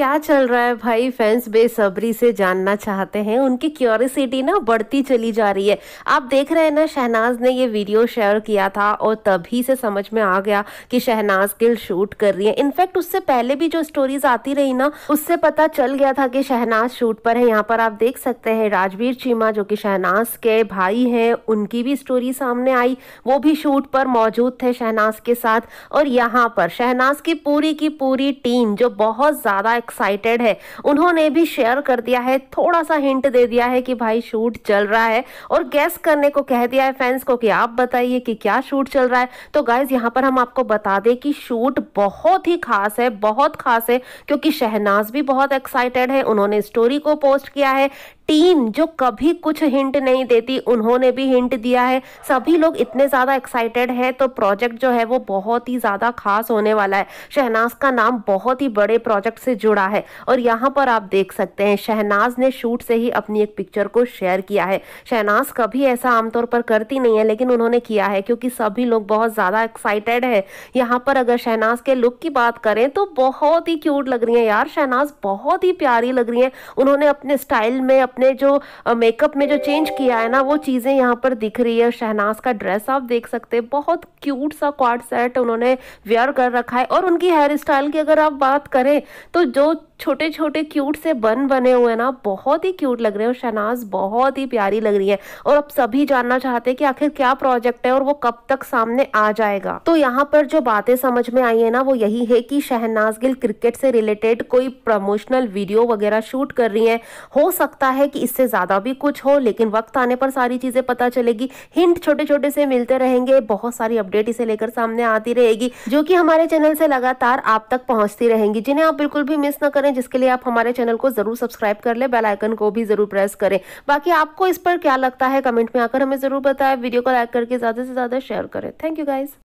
क्या चल रहा है भाई, फैंस बेसब्री से जानना चाहते हैं, उनकी क्यूरियोसिटी ना बढ़ती चली जा रही है। आप देख रहे हैं ना, शहनाज ने ये वीडियो शेयर किया था और तभी से समझ में आ गया कि शहनाज गिल शूट कर रही है। इनफैक्ट उससे पहले भी जो स्टोरीज आती रही ना, उससे पता चल गया था कि शहनाज शूट पर है। यहाँ पर आप देख सकते हैं राजवीर चीमा जो कि शहनाज के भाई हैं, उनकी भी स्टोरी सामने आई, वो भी शूट पर मौजूद थे शहनाज के साथ। और यहाँ पर शहनाज की पूरी टीम जो बहुत ज़्यादा एक्साइटेड है, उन्होंने भी शेयर कर दिया है, थोड़ा सा हिंट दे दिया है कि भाई शूट चल रहा है और गैस करने को कह दिया है फैंस को कि आप बताइए कि क्या शूट चल रहा है। तो गाइज यहाँ पर हम आपको बता दें कि शूट बहुत ही खास है, बहुत खास है, क्योंकि शहनाज भी बहुत एक्साइटेड है। उन्होंने स्टोरी को पोस्ट किया है, टीम जो कभी कुछ हिंट नहीं देती उन्होंने भी हिंट दिया है, सभी लोग इतने ज़्यादा एक्साइटेड हैं। तो प्रोजेक्ट जो है वो बहुत ही ज़्यादा खास होने वाला है, शहनाज का नाम बहुत ही बड़े प्रोजेक्ट से जुड़ा है। और यहाँ पर आप देख सकते हैं शहनाज ने शूट से ही अपनी एक पिक्चर को शेयर किया है। शहनाज कभी ऐसा आमतौर पर करती नहीं है, लेकिन उन्होंने किया है क्योंकि सभी लोग बहुत ज़्यादा एक्साइटेड है। यहाँ पर अगर शहनाज के लुक की बात करें तो बहुत ही क्यूट लग रही है यार, शहनाज बहुत ही प्यारी लग रही है। उन्होंने अपने स्टाइल में, अपने जो मेकअप में जो चेंज किया है ना, वो चीज़ें यहाँ पर दिख रही है। शहनाज का ड्रेस आप देख सकते हैं, बहुत क्यूट सा क्वाड सेट उन्होंने वेयर कर रखा है। और उनकी हेयर स्टाइल की अगर आप बात करें तो जो छोटे छोटे क्यूट से बन बने हुए ना, बहुत ही क्यूट लग रहे हैं और शहनाज बहुत ही प्यारी लग रही है। और अब सभी जानना चाहते हैं कि आखिर क्या प्रोजेक्ट है और वो कब तक सामने आ जाएगा। तो यहाँ पर जो बातें समझ में आई है ना, वो यही है कि शहनाज गिल क्रिकेट से रिलेटेड कोई प्रमोशनल वीडियो वगैरह शूट कर रही है। हो सकता है कि इससे ज़्यादा भी कुछ हो, लेकिन वक्त आने पर सारी चीज़ें पता चलेगी। हिंट छोटे छोटे से मिलते रहेंगे, बहुत सारी अपडेट इसे लेकर सामने आती रहेगी जो कि हमारे चैनल से लगातार आप तक पहुँचती रहेंगी, जिन्हें आप बिल्कुल भी मिस न करें, जिसके लिए आप हमारे चैनल को जरूर सब्सक्राइब कर लें, बेल आइकन को भी जरूर प्रेस करें। बाकी आपको इस पर क्या लगता है कमेंट में आकर हमें जरूर बताएं, वीडियो को लाइक करके ज्यादा से ज्यादा शेयर करें। Thank you guys.